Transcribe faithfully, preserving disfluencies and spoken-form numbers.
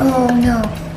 Oh no.